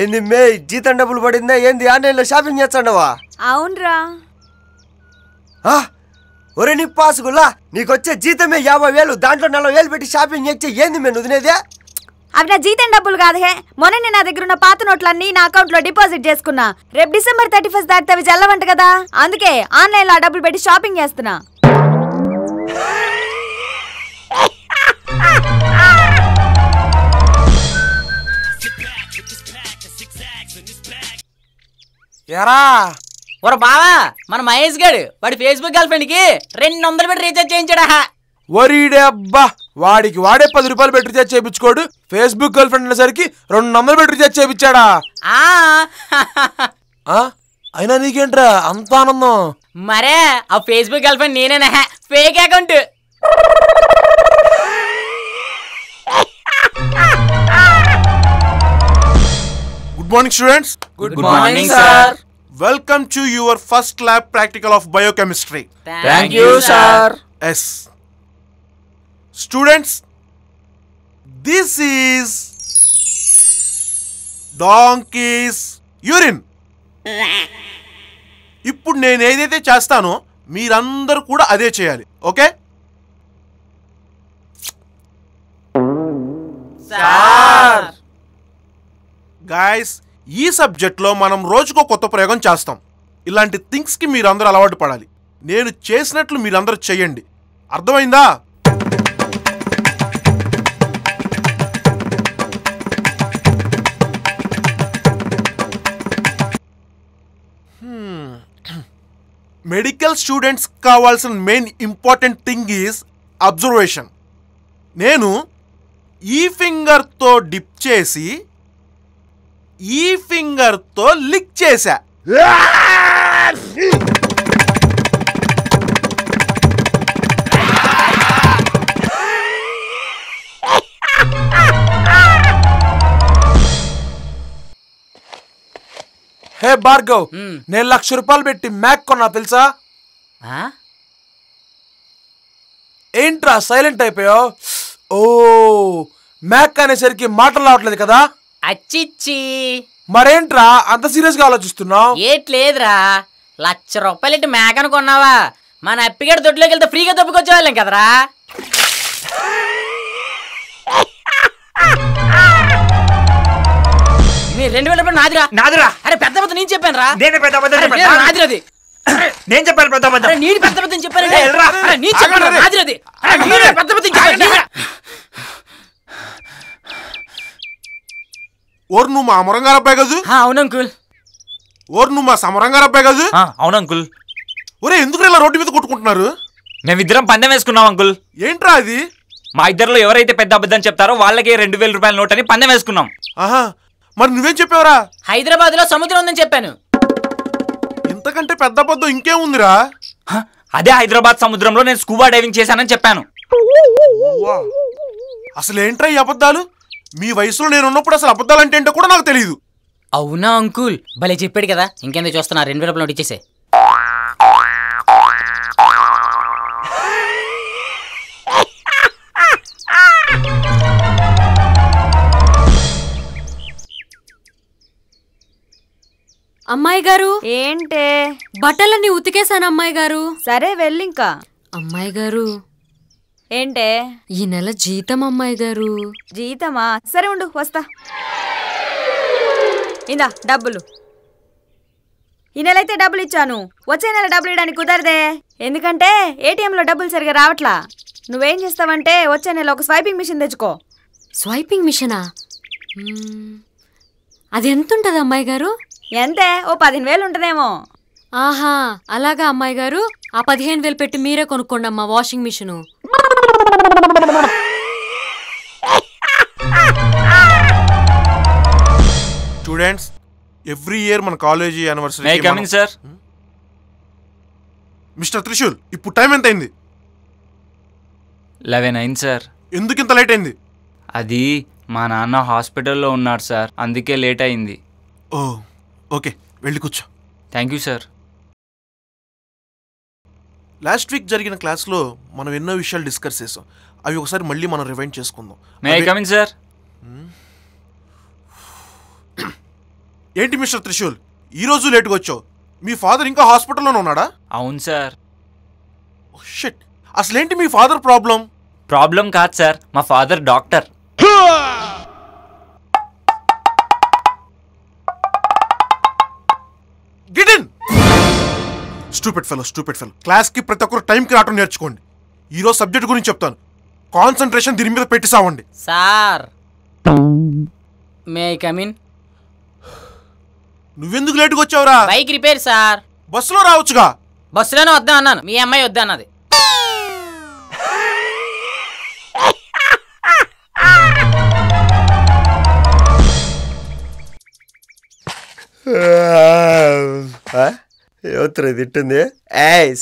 ఏందిమ్మే జీతం డబ్బులు పడిందా ఏంది ఆన్లైన్లో షాపింగ్ చేస్తాండవా? అవునరా. ఒరే నీ పాసుగులా నీకొచ్చే జీతమే 50,000, దాంట్లో 40,000 పెట్టి షాపింగ్ చేస్తే ఏంది మే నుదినేదే? అవి నా జీతం డబ్బులు కాదు హే, మొన్న నా దగ్గర ఉన్న పాత నోట్లన్నీ నా అకౌంట్ లో డిపాజిట్ చేసుకున్నా. రేపు December 31 దాటితే అవి జల్లవంట కదా, అందుకే ఆన్లైన్లో ఆ డబ్బులు పెట్టి షాపింగ్ చేస్తున్నా. ఎరా ఒర బావా, మన మహేష్ గారు వాడి ఫేస్బుక్ గర్ల్ ఫ్రెండ్ కి 200 పెట్టి రీఛార్జ్ చేయించాడా? వరీడే అబ్బా, వాడికి వాడే 10 రూపాయలు పెట్టి రీఛార్జ్ చేయించుకోడు, ఫేస్బుక్ గర్ల్ ఫ్రెండ్ అనేసరికి 200 పెట్టి రీఛార్జ్ చేయించాడా? అయినా నీకేంట్రా అంత ఆనందం? మరే ఆ ఫేస్బుక్ గర్ల్ ఫ్రెండ్ నేనేనా, fake account. Good morning, students. Good morning, sir. Welcome to your first lab practical of biochemistry. Thank you, sir. Yes. Students, this is donkey's urine. ఇప్పుడు నేను ఏదైతే చేస్తానో మీరందరూ కూడా అదే చేయాలి, ఓకే? సార్ గాయస్, ఈ సబ్జెక్ట్లో మనం రోజుకో కొత్త ప్రయోగం చేస్తాం. ఇలాంటి థింగ్స్కి మీరందరూ అలవాటు పడాలి. నేను చేసినట్లు మీరందరూ చెయ్యండి, అర్థమైందా? మెడికల్ స్టూడెంట్స్ కావాల్సిన main important thing is observation. నేను ఈ ఫింగర్తో డిప్ చేసి ఈ ఫింగర్తో లిక్ చేశా. హే భార్గవ్, నేను 1,00,000 రూపాయలు పెట్టి మ్యాక్ కొన్నా తెలుసా? ఏంట్రా సైలెంట్ అయిపోయావు? ఓ మ్యాక్ అనేసరికి మాటలు రావట్లేదు కదా? అచ్చిచ్చి, మరేంట్రా అంత సీరియస్ గా ఆలోచిస్తున్నావు? ఏట్లేదురా, 1,00,000 రూపాయలు ఇటు మేక అనుకున్నావా? మన అప్పిగడ దొడ్లోకి వెళ్తే ఫ్రీగా దొబ్బుకొచ్చేవాళ్ళం కదరా. మీరు 2,000 రూపాయలు నాదిరా. నాదిరా? అరే పెద్ద పెద్ద నేను చెప్పాను రా. నేను పెద్ద పెద్ద నాదిరది. నేను చెప్పాను పెద్ద పెద్ద. నేను పెద్ద పెద్ద చెప్పాను. నేను చెప్పాను నాదిరది. మీరు పెద్ద పెద్ద చెప్పాను. ఓరు నువ్వు మా అమరంగారు అబ్బాయి కదూ? అవునంకుల్. ఓరు నువ్వు మా సమరంగారు అబ్బాయి కదూ? అవునంకుల్. ఒరే ఎందుకు ఇలా రోడ్డు మీద కొట్టుకుంటున్నారు? మేము ఇద్దరం పందెం వేసుకున్నాం అంకుల్. ఏంట్రా అది? మా ఇద్దరులో ఎవరైతే పెద్ద అబద్ధం చెప్తారో వాళ్ళకి 2,000 రూపాయల నోట్ అని పందెం వేసుకున్నాం. ఆహా, మరి నువ్వేం చెప్పావురా? హైదరాబాద్ లో సముద్రం ఉందని చెప్పాను. ఇంతకంటే పెద్ద అబద్ధం ఇంకేముందిరా? అదే హైదరాబాద్ సముద్రంలో నేను స్కూబా డైవింగ్ చేశానని చెప్పాను. అసలు ఏంట్రా ఈ అబద్ధాలు? మీ వయసులో నేనున్నప్పుడు అసలు అబద్ధాలంటే ఏంటో కూడా నాకు తెలియదు. అవునా అంకుల్, భలే చెప్పాడు కదా. ఇంకేందో చూస్తున్నా, 2,000 రూపాయలు నోట్ ఇచ్చేసే. అమ్మాయి గారు ఏంటే బట్టలన్నీ ఉతికేశాను అమ్మాయి గారు. సరే వెళ్ళింకా. అమ్మాయి గారు ఏంటే ఈ నెల జీతం? అమ్మాయి గారు జీతమా? సరే ఉండు వస్తా. ఇందా డబ్బులు. ఈ నెల అయితే డబ్బులు ఇచ్చాను, వచ్చే నెల డబ్బులు ఇవ్వడానికి కుదరదే, ఎందుకంటే ATMలో డబ్బులు సరిగా రావట్లా. నువ్వేం చేస్తావంటే వచ్చే నెల ఒక స్వైపింగ్ మిషన్ తెచ్చుకో. స్వైపింగ్ మిషనా? అది ఎంత ఉంటుంది అమ్మాయి గారు? ఎంతే ఓ 15,000 ఉంటుందేమో. ఆహా అలాగా అమ్మాయి గారు, ఆ 15,000 పెట్టి మీరే కొనుక్కోండి అమ్మా washing machine. Students, every year మన కాలేజీ యానివర్సరీ. మిస్టర్ త్రిశూల్, ఇప్పుడు టైం ఎంత అయింది? 11 అయింది సార్. ఎందుకు ఇంత లేట్ అయింది? అది మా నాన్న హాస్పిటల్లో ఉన్నాడు సార్, అందుకే లేట్ అయింది. ఓ ఓకే, వెళ్ళి కూర్చో. Thank you sir. Last week జరిగిన క్లాస్లో మనం ఎన్నో విషయాలు డిస్కస్ చేసాం, అవి ఒకసారి మళ్ళీ మనం రివైండ్ చేసుకుందాం. May I come in sir? ఏంటి మిస్టర్ త్రిశూల్, ఈరోజు లేట్గా వచ్చావు? మీ ఫాదర్ ఇంకా హాస్పిటల్లోనే ఉన్నాడా? అవును సార్. షిట్, అసలేంటి మీ ఫాదర్ ప్రాబ్లం? ప్రాబ్లం కాదు సార్, మా father doctor. Get in. Stupid fellow. క్లాస్కి ప్రతి ఒక్కరు టైంకి రావటం నేర్చుకోండి. ఈరోజు సబ్జెక్ట్ గురించి చెప్తాను, కాన్సన్ట్రేషన్ దీని మీద పెట్టి సావండి. Sir, may I come in? నువ్వెందుకు లేట్గా వచ్చావురా? Bike repair sir. బస్సులో రావచ్చుగా. బస్సులోనే వద్దా అన్నాను, మీ అమ్మాయి వద్దా అన్నది. ఎవరు తిట్టింది?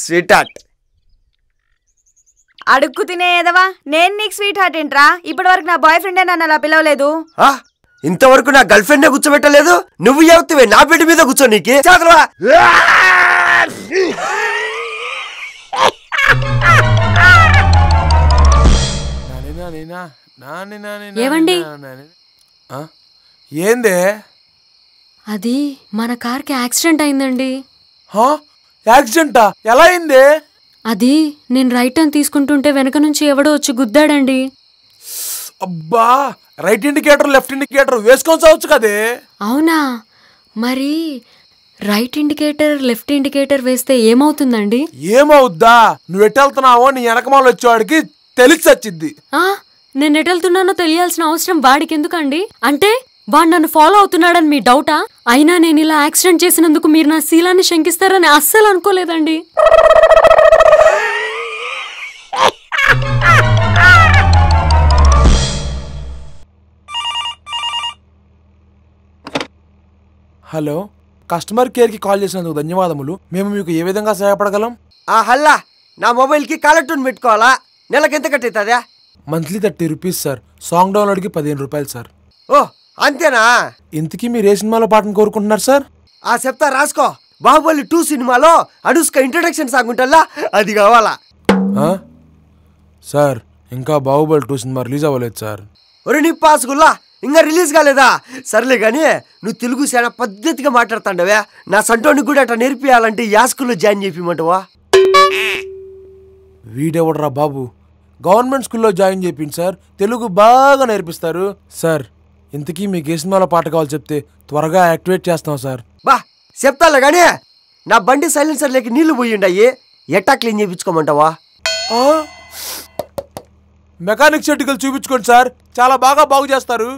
స్వీట్ హార్ట్ అడుక్కు తినేదవా, నేను నీకు స్వీట్ హార్ట్ ఏంట్రా? ఇప్పటి వరకు నా బాయ్ ఫ్రెండ్ నన్ను అలా పిలవలేదు, ఇంతవరకు నా గర్ల్ ఫ్రెండ్ కూర్చోబెట్టలేదు. నువ్వు ఎవరివే నా బిడ్డ మీద కూర్చో. నీకే చాదరవా. ఏవండి ఏందే అది? మన కార్ కి యాక్సిడెంట్ అయిందండి. యాక్సిడెంటా? ఎలా అయింది అది? నేను రైట్ అని తీసుకుంటుంటే వెనక నుంచి ఎవడో వచ్చి గుద్దాడండి. అబ్బా, రైట్ ఇండికేటర్ లెఫ్ట్ ఇండికేటర్ వేసుకొని చావచ్చు కదే. అవునా? మరి రైట్ ఇండికేటర్ లెఫ్ట్ ఇండికేటర్ వేస్తే ఏమవుతుందండి? ఏమవుద్దా, నువ్వు ఎటెళ్తున్నావో నీ వెనకమాల వచ్చేవాడికి తెలిసి వచ్చింది. నేను ఎటెళ్తున్నానో తెలియాల్సిన అవసరం వాడికి ఎందుకండి? అంటే వాడు నన్ను ఫాలో అవుతున్నాడని మీ డౌటా? అయినా నేను ఇలా యాక్సిడెంట్ చేసినందుకు మీరు నా శీలాన్ని శంకిస్తారని అస్సలు అనుకోలేదండి. హలో, కస్టమర్ కేర్కి కాల్ చేసినందుకు ధన్యవాదములు. మేము మీకు ఏ విధంగా సహాయపడగలం? హల్లా, నా మొబైల్కి కాలర్ ట్యూన్ పెట్టుకోవాలా? నెలకెంత కట్టేదా? Monthly 30 rupees sir. సాంగ్ డౌన్లోడ్కి 15 రూపాయలు సార్. ఓ అంతేనా? ఇంతకీ మీరు ఏ సినిమాలో పాటను కోరుకుంటున్నారు సార్? ఆ చెప్తా, రాసుకో. బాహుబలి 2 సినిమాలో అనుష్క ఇంట్రడక్షన్ సాంగ్ ఉంటల్లా, అది కావాలా? సార్, ఇంకా బాహుబలి 2 సినిమా రిలీజ్ అవ్వలేదు సార్. ఒరే నీ పాసుగుల్లా, ఇంకా రిలీజ్ కాలేదా? సర్లే కానీ నువ్వు తెలుగు చాలా పద్ధతిగా మాట్లాడుతాండవే, నా సంటోని కూడా అట్లా నేర్పియాలంటే యాస్కుల్లో జాయిన్ చేపిమంటవా? వీడెవడరా బాబు, గవర్నమెంట్ స్కూల్లో జాయిన్ చేపింది సార్, తెలుగు బాగా నేర్పిస్తారు సార్. ఇంతకీ మీకు ఏ సినిమాలో పాట కావాలి చెప్తే త్వరగా యాక్టివేట్ చేస్తాం సార్. బా చెప్తాలే కానీ నా బండి సైలెన్సర్ లేక నీళ్లు పోయిండాయి, ఎట్టా క్లీన్ చేయించుకోమంటావా? మెకానిక్ షెడ్యూల్ చూపించుకోండి సార్, చాలా బాగా బాగు చేస్తారు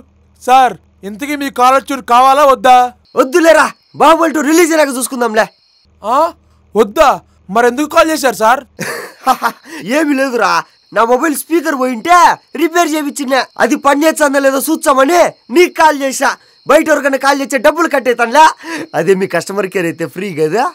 సార్. ఇంతకీ మీ కాలర్ ట్యూన్ కావాలా వద్దా? వద్దులేరా, బాహుబలి 2 రిలీజ్ అయ్యాక చూసుకుందాంలే. వద్దా? మరెందుకు కాల్ చేశారు సార్? ఏమి లేదురా, నా మొబైల్ స్పీకర్ పోయింటే రిపేర్ చేయించిన, అది పని చేస్తుందా లేదో చూస్తామని నీకు కాల్ చేశా. బయట ఎవరికైనా కాల్ చేస్తే డబ్బులు కట్టేతానులే, అదే మీ కస్టమర్ కేర్ అయితే ఫ్రీ కదా.